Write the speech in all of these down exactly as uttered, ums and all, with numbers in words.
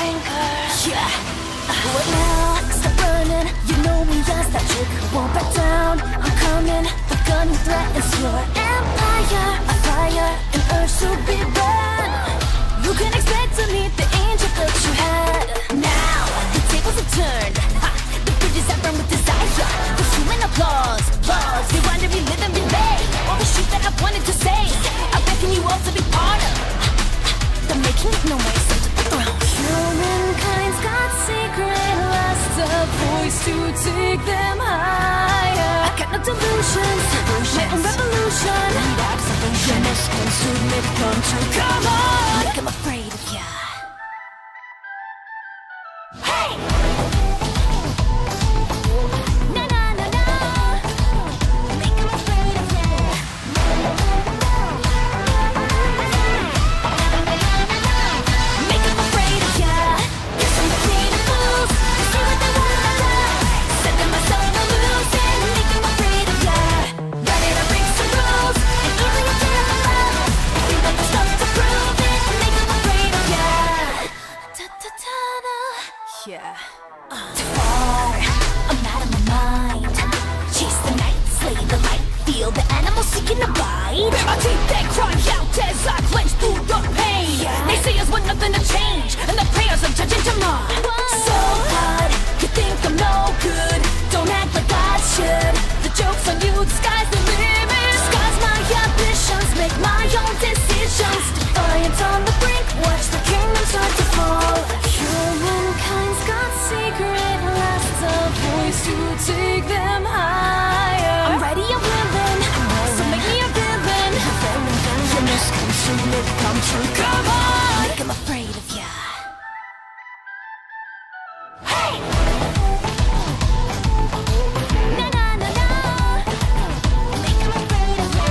anger. Yeah. When I stop running, you know me as that trick. Won't back down, I'm coming. The gun you threatens your empire. A fire, an urge to be born. You can expect to meet the angel that you had. Now, the tables are turned. Ha, the bridges are burned with desire. The human applause, applause. They want to relive and relay all the shit that I've wanted to say. I beckon you all to be part of the making of noise. Humankind's got secret lust, a voice to take them higher. I got no delusions, my own revolution. Need absolution, it's consumed, it come true. Come on! Like I'm afraid of ya. Hey! No, no, no, no. Like I'm afraid of ya. Yeah. Uh, Too far, I'm out of my mind. Chase the night, slay the light. Feel the animal seeking a bite. I take that cry out as I clench through the pain. Yeah. They say us want nothing to change, and the prayers of judging tomorrow. Whoa. So hard, you think I'm no good. Don't act like I should. The joke's on you, the sky's the limit. Disguise my ambitions, make my own decisions. Defiant on the brink, watch the kingdom start to fall. Humankind's got secret lusts, a voice to take them higher. I'm ready, I'm willing, so make me a villain. You must consume it, come true. Come on! Like I'm afraid of ya. Hey! No, no, no, no. Like I'm afraid of ya.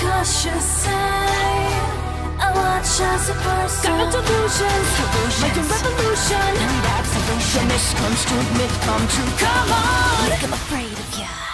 Cautious side, I watch as a person. Got no delusions, making revolution. Need absolution, misconstrued myth come true. Come on, like I'm afraid of ya.